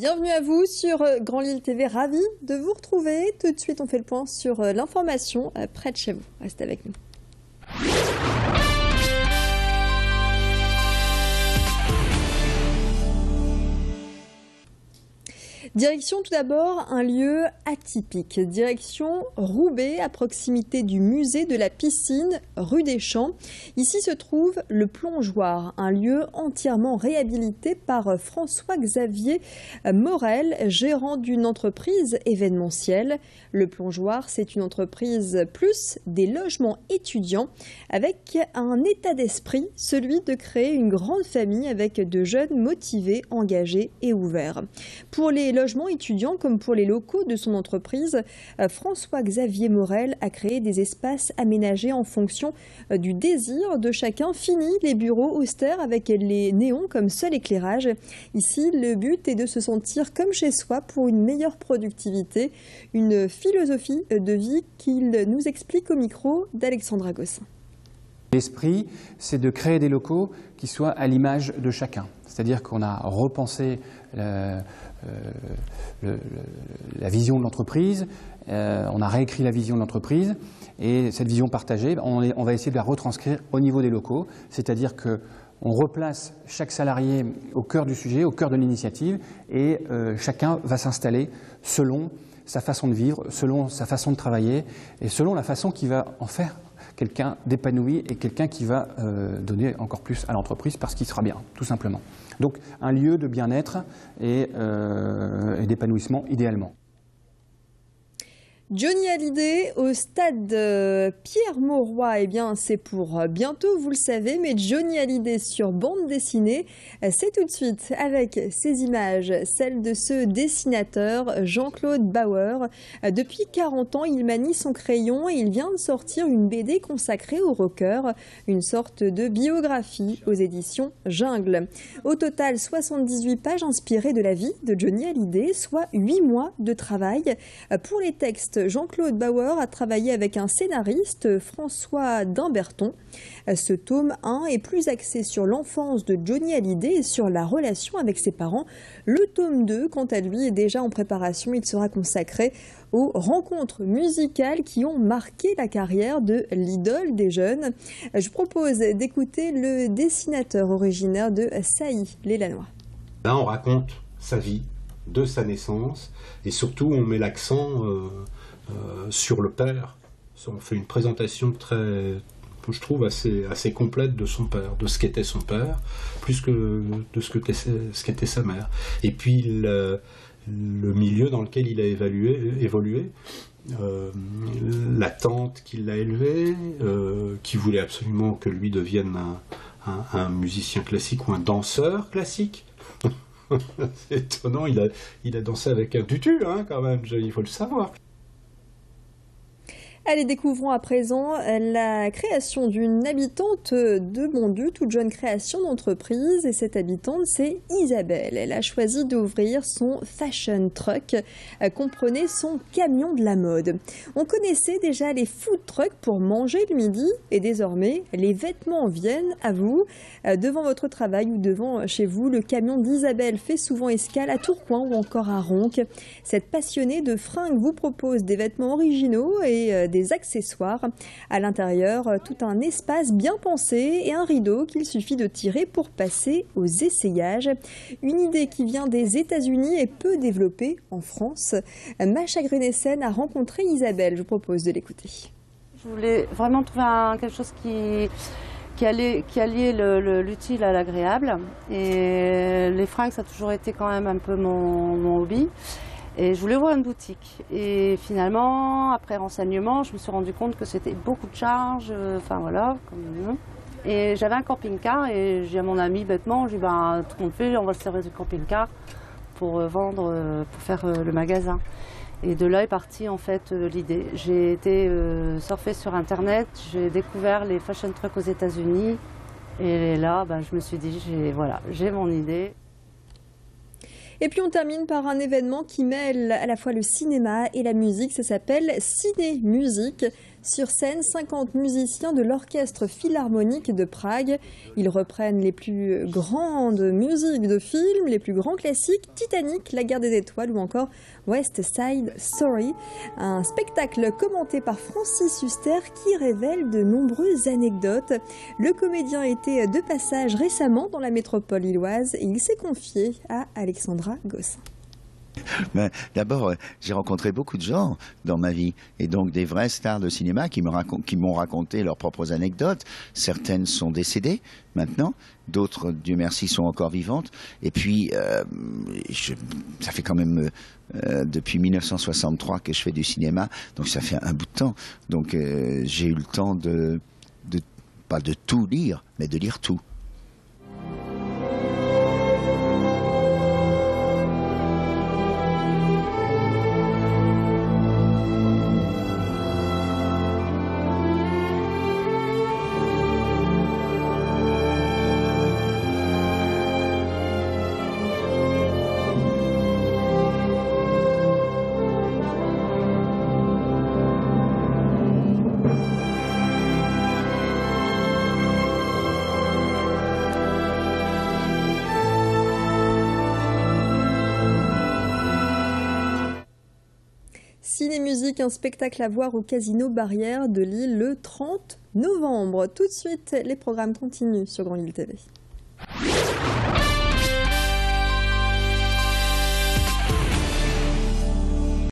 Bienvenue à vous sur Grand Lille TV, ravi de vous retrouver. Tout de suite, on fait le point sur l'information près de chez vous. Restez avec nous. Direction tout d'abord un lieu atypique, direction Roubaix à proximité du musée de la piscine rue des Champs. Ici se trouve le Plongeoir, un lieu entièrement réhabilité par François-Xavier Morel, gérant d'une entreprise événementielle. Le Plongeoir, c'est une entreprise plus des logements étudiants avec un état d'esprit, celui de créer une grande famille avec de jeunes motivés, engagés et ouverts. Pour les logements étudiants comme pour les locaux de son entreprise, François-Xavier Morel a créé des espaces aménagés en fonction du désir de chacun. Fini les bureaux austères avec les néons comme seul éclairage. Ici, le but est de se sentir comme chez soi pour une meilleure productivité, une philosophie de vie qu'il nous explique au micro d'Alexandra Gossin. L'esprit, c'est de créer des locaux qui soient à l'image de chacun. C'est-à-dire qu'on a repensé la vision de l'entreprise, on a réécrit la vision de l'entreprise, et cette vision partagée, on va essayer de la retranscrire au niveau des locaux, c'est-à-dire que on replace chaque salarié au cœur du sujet, au cœur de l'initiative, et chacun va s'installer selon sa façon de vivre, selon sa façon de travailler, et selon la façon qu'il va en faire quelqu'un d'épanoui et quelqu'un qui va donner encore plus à l'entreprise parce qu'il sera bien, tout simplement. Donc un lieu de bien-être et d'épanouissement idéalement. Johnny Hallyday au stade Pierre Mauroy, eh bien c'est pour bientôt, vous le savez, mais Johnny Hallyday sur bande dessinée, c'est tout de suite avec ces images, celles de ce dessinateur Jean-Claude Bauer. Depuis 40 ans, il manie son crayon et il vient de sortir une BD consacrée au rocker, une sorte de biographie aux éditions Jungle. Au total, 78 pages inspirées de la vie de Johnny Hallyday, soit 8 mois de travail. Pour les textes, Jean-Claude Bauer a travaillé avec un scénariste, François Damberton. Ce tome 1 est plus axé sur l'enfance de Johnny Hallyday et sur la relation avec ses parents. Le tome 2, quant à lui, est déjà en préparation. Il sera consacré aux rencontres musicales qui ont marqué la carrière de l'idole des jeunes. Je propose d'écouter le dessinateur originaire de Sailly-lez-Lannoy. Là, on raconte sa vie de sa naissance et surtout, on met l'accent sur le père. On fait une présentation très, je trouve, assez complète de son père, de ce qu'était son père, plus que de ce qu'était sa mère. Et puis le milieu dans lequel il a évolué, la tante qui l'a élevé, qui voulait absolument que lui devienne un musicien classique ou un danseur classique. C'est étonnant, il a dansé avec un tutu, hein, quand même, il faut le savoir. Allez, découvrons à présent la création d'une habitante de Bondy, toute jeune création d'entreprise. Et cette habitante, c'est Isabelle. Elle a choisi d'ouvrir son fashion truck, comprenez son camion de la mode. On connaissait déjà les food trucks pour manger le midi. Et désormais, les vêtements viennent à vous. Devant votre travail ou devant chez vous, le camion d'Isabelle fait souvent escale à Tourcoing ou encore à Roncq. Cette passionnée de fringues vous propose des vêtements originaux et des accessoires. À l'intérieur, tout un espace bien pensé et un rideau qu'il suffit de tirer pour passer aux essayages. Une idée qui vient des États-Unis et peu développée en France. Macha Grénessein a rencontré Isabelle. Je vous propose de l'écouter. Je voulais vraiment trouver quelque chose qui alliait l'utile à l'agréable. Et les fringues, ça a toujours été quand même un peu mon hobby. Et je voulais ouvrir une boutique. Et finalement, après renseignement, je me suis rendu compte que c'était beaucoup de charges. Enfin voilà. Et j'avais un camping-car et j'ai à mon ami bêtement, j'ai dit ben, tout compte fait, on va se servir du camping-car pour vendre, pour faire le magasin. Et de là est partie en fait l'idée. J'ai été surfer sur internet, j'ai découvert les fashion trucks aux États-Unis. Et là, ben, je me suis dit, voilà, j'ai mon idée. Et puis on termine par un événement qui mêle à la fois le cinéma et la musique, ça s'appelle Ciné Musique. Sur scène, 50 musiciens de l'orchestre philharmonique de Prague. Ils reprennent les plus grandes musiques de films, les plus grands classiques, Titanic, La Guerre des Étoiles ou encore West Side Story. Un spectacle commenté par Francis Huster qui révèle de nombreuses anecdotes. Le comédien était de passage récemment dans la métropole lilloise et il s'est confié à Alexandra Gossin. Ben, d'abord, j'ai rencontré beaucoup de gens dans ma vie, et donc des vraies stars de cinéma qui m'ont raconté leurs propres anecdotes. Certaines sont décédées maintenant, d'autres, Dieu merci, sont encore vivantes. Et puis, ça fait quand même depuis 1963 que je fais du cinéma, donc ça fait un bout de temps. Donc j'ai eu le temps de, pas de tout lire, mais de lire tout. Ciné Musique, un spectacle à voir au Casino Barrière de Lille le 30 novembre. Tout de suite, les programmes continuent sur Grand Lille TV.